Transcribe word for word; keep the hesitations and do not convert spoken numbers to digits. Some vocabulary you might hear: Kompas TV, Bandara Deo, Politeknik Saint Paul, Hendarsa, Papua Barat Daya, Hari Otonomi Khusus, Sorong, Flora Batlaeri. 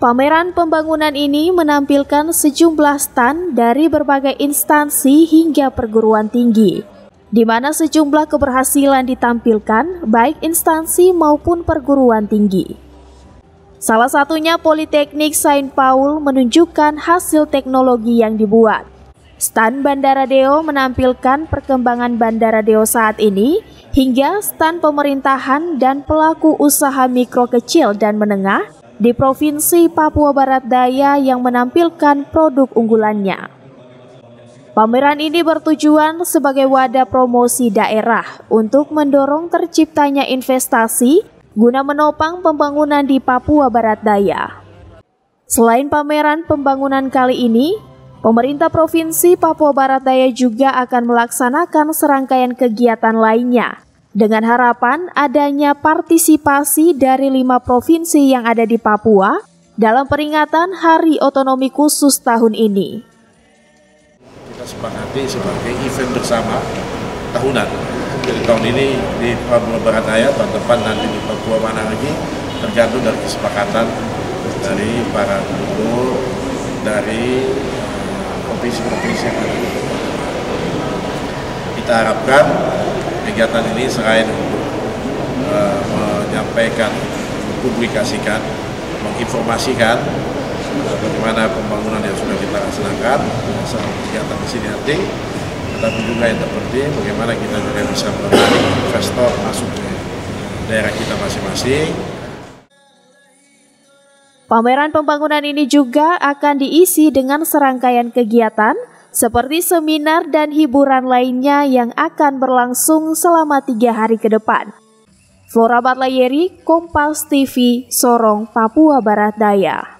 Pameran pembangunan ini menampilkan sejumlah stan dari berbagai instansi hingga perguruan tinggi, di mana sejumlah keberhasilan ditampilkan baik instansi maupun perguruan tinggi. Salah satunya Politeknik Saint Paul menunjukkan hasil teknologi yang dibuat. Stan Bandara Deo menampilkan perkembangan Bandara Deo saat ini, hingga stan pemerintahan dan pelaku usaha mikro kecil dan menengah di Provinsi Papua Barat Daya yang menampilkan produk unggulannya. Pameran ini bertujuan sebagai wadah promosi daerah untuk mendorong terciptanya investasi guna menopang pembangunan di Papua Barat Daya. Selain pameran pembangunan kali ini, pemerintah Provinsi Papua Barat Daya juga akan melaksanakan serangkaian kegiatan lainnya, dengan harapan adanya partisipasi dari lima provinsi yang ada di Papua dalam peringatan Hari Otonomi Khusus tahun ini. Kita sepakati sebagai event bersama tahunan. Jadi tahun ini di Papua Barat Daya, tahun depan nanti di Papua mana lagi, tergantung dari kesepakatan dari para gubernur, dari provinsi-provinsi yang ada. Kita harapkan kegiatan ini selain uh, menyampaikan, publikasikan, menginformasikan uh, bagaimana pembangunan yang sudah kita laksanakan, selama kegiatan di sini nanti, tetapi juga yang terpenting bagaimana kita juga bisa menarik investor masuk ke daerah kita masing-masing. Pameran pembangunan ini juga akan diisi dengan serangkaian kegiatan seperti seminar dan hiburan lainnya yang akan berlangsung selama tiga hari ke depan. Flora Batlaeri, Kompas T V, Sorong, Papua Barat Daya.